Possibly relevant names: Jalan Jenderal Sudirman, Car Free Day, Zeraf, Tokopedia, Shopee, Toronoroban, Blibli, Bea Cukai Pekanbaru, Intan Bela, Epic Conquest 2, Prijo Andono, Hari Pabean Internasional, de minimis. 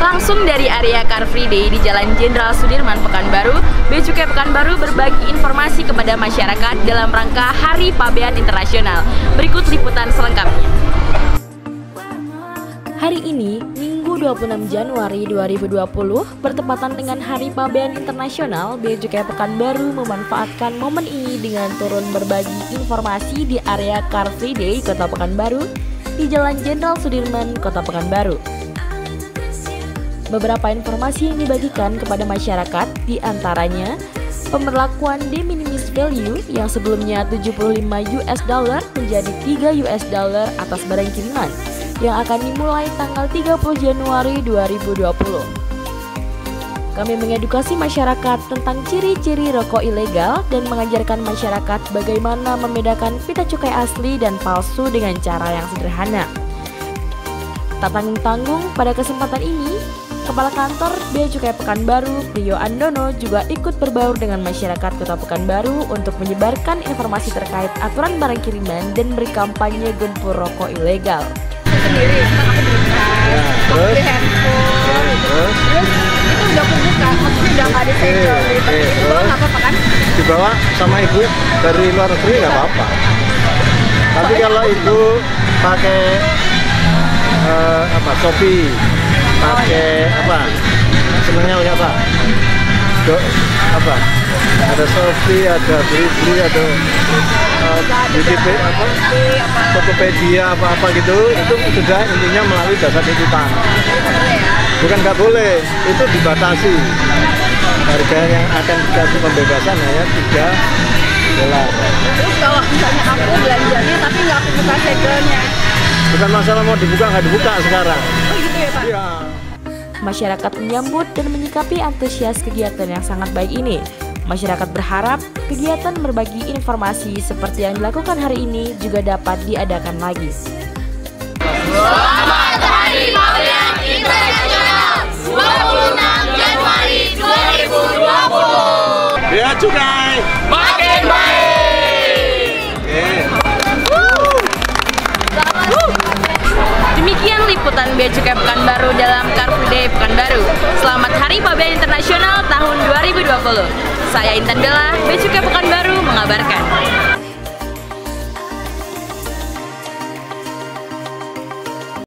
Langsung dari area Car Free Day di Jalan Jenderal Sudirman, Pekanbaru, Bea Cukai Pekanbaru berbagi informasi kepada masyarakat dalam rangka Hari Pabean Internasional. Berikut liputan selengkapnya. Hari ini, Minggu 26 Januari 2020, bertepatan dengan Hari Pabean Internasional, Bea Cukai Pekanbaru memanfaatkan momen ini dengan turun berbagi informasi di area Car Free Day Kota Pekanbaru di Jalan Jenderal Sudirman, Kota Pekanbaru. Beberapa informasi yang dibagikan kepada masyarakat diantaranya pemberlakuan de minimis value yang sebelumnya 75 US dollar menjadi 3 US dollar atas barang kiriman yang akan dimulai tanggal 30 Januari 2020. Kami mengedukasi masyarakat tentang ciri-ciri rokok ilegal dan mengajarkan masyarakat bagaimana membedakan pita cukai asli dan palsu dengan cara yang sederhana. Tak tanggung-tanggung, pada kesempatan ini Kepala Kantor Bea Cukai Pekanbaru, Prijo Andono, juga ikut berbaur dengan masyarakat Kota Pekanbaru untuk menyebarkan informasi terkait aturan barang kiriman dan berkampanye gempur rokok ilegal. Sendiri, aku buka, terus di handphone, terus itu udah aku buka, maksudnya udah nggak ada segel, itu nggak apa-apa kan? Dibawa sama ibu dari luar negeri nggak apa-apa. Tapi kalau itu pakai apa? Shopee. Pakai apa? Senangnya punya apa? Apa? Ada Shopee, ada Blibli, ada Tokopedia, apa-apa gitu. Itu sudah intinya melalui jasa digital. Bukan nggak boleh, itu dibatasi. Harga yang akan dikasih pembebasan hanya 3 dolar. Terus kalau misalnya aku belanjanya tapi nggak aku buka segelnya? Bukan masalah mau dibuka nggak dibuka sekarang. Oh gitu ya Pak? Iya. Masyarakat menyambut dan menyikapi antusias kegiatan yang sangat baik ini. Masyarakat berharap kegiatan berbagi informasi seperti yang dilakukan hari ini juga dapat diadakan lagi. Selamat Hari Pabean Internasional 26 Januari 2020. Bea Cukai makin baik. Demikian liputan Bea Cukai Pekanbaru dalam Car Free Day Pekanbaru. Selamat Hari Pabean Internasional tahun 2020. Saya Intan Bela, Bea Cukai Pekanbaru mengabarkan.